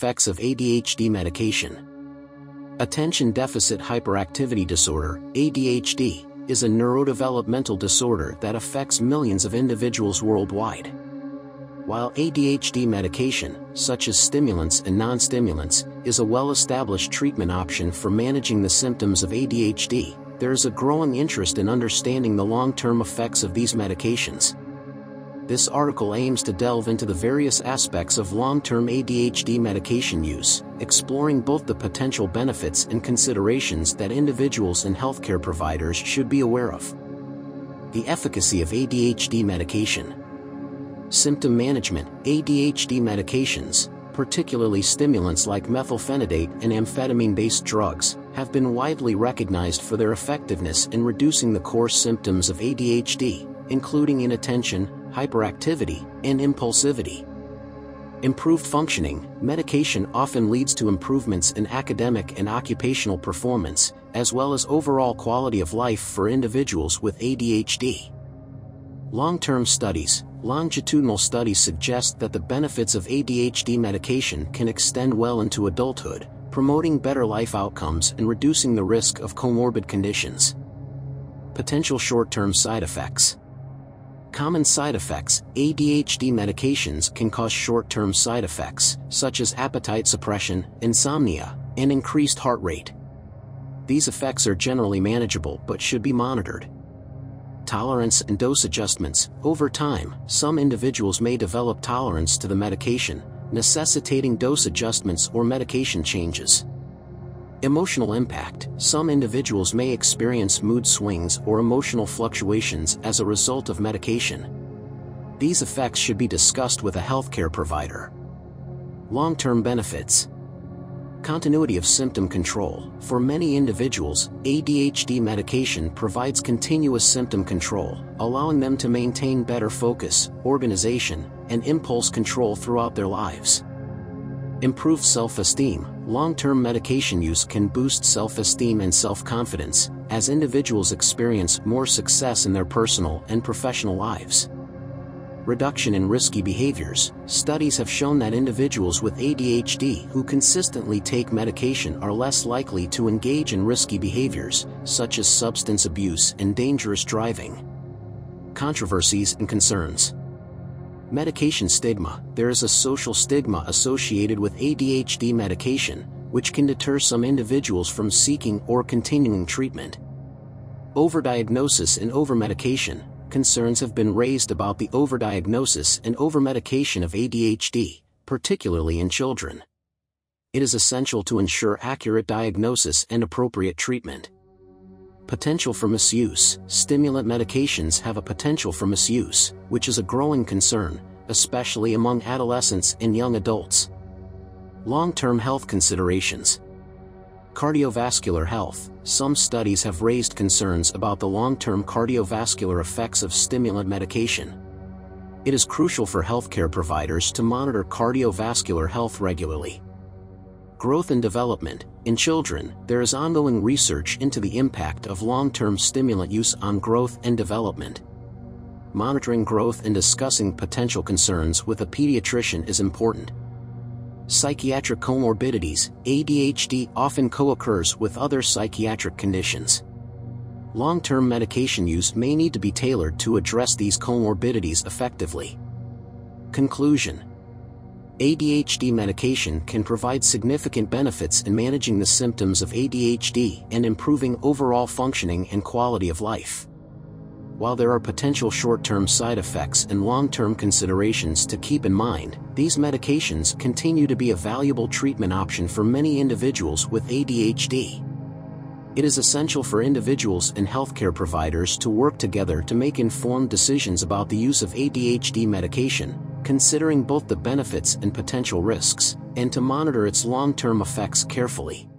effects of ADHD medication. Attention Deficit Hyperactivity Disorder, ADHD, is a neurodevelopmental disorder that affects millions of individuals worldwide. While ADHD medication, such as stimulants and non-stimulants, is a well-established treatment option for managing the symptoms of ADHD, there is a growing interest in understanding the long-term effects of these medications. This article aims to delve into the various aspects of long-term ADHD medication use, exploring both the potential benefits and considerations that individuals and healthcare providers should be aware of. The efficacy of ADHD medication. Symptom management. ADHD medications, particularly stimulants like methylphenidate and amphetamine-based drugs, have been widely recognized for their effectiveness in reducing the core symptoms of ADHD, including inattention, hyperactivity, and impulsivity. Improved functioning. Medication often leads to improvements in academic and occupational performance, as well as overall quality of life for individuals with ADHD. Long-term studies. Longitudinal studies suggest that the benefits of ADHD medication can extend well into adulthood, promoting better life outcomes and reducing the risk of comorbid conditions. Potential short-term side effects. Common side effects. ADHD medications can cause short-term side effects, such as appetite suppression, insomnia, and increased heart rate. These effects are generally manageable but should be monitored. Tolerance and dose adjustments. Over time, some individuals may develop tolerance to the medication, necessitating dose adjustments or medication changes. Emotional impact. Some individuals may experience mood swings or emotional fluctuations as a result of medication. These effects should be discussed with a healthcare provider. Long-term benefits. Continuity of symptom control. For many individuals, ADHD medication provides continuous symptom control, allowing them to maintain better focus, organization, and impulse control throughout their lives. Improved self-esteem. Long-term medication use can boost self-esteem and self-confidence, as individuals experience more success in their personal and professional lives. Reduction in risky behaviors. Studies have shown that individuals with ADHD who consistently take medication are less likely to engage in risky behaviors, such as substance abuse and dangerous driving. Controversies and concerns. Medication stigma. There is a social stigma associated with ADHD medication, which can deter some individuals from seeking or continuing treatment. Overdiagnosis and overmedication. Concerns have been raised about the overdiagnosis and overmedication of ADHD, particularly in children. It is essential to ensure accurate diagnosis and appropriate treatment. Potential for misuse. Stimulant medications have a potential for misuse, which is a growing concern, especially among adolescents and young adults. Long-term health considerations. Cardiovascular health. Some studies have raised concerns about the long-term cardiovascular effects of stimulant medication. It is crucial for healthcare providers to monitor cardiovascular health regularly. Growth and development. In children, there is ongoing research into the impact of long-term stimulant use on growth and development. Monitoring growth and discussing potential concerns with a pediatrician is important. Psychiatric comorbidities. ADHD often co-occurs with other psychiatric conditions. Long-term medication use may need to be tailored to address these comorbidities effectively. Conclusion. ADHD medication can provide significant benefits in managing the symptoms of ADHD and improving overall functioning and quality of life. While there are potential short-term side effects and long-term considerations to keep in mind, these medications continue to be a valuable treatment option for many individuals with ADHD. It is essential for individuals and healthcare providers to work together to make informed decisions about the use of ADHD medication, considering both the benefits and potential risks, and to monitor its long-term effects carefully.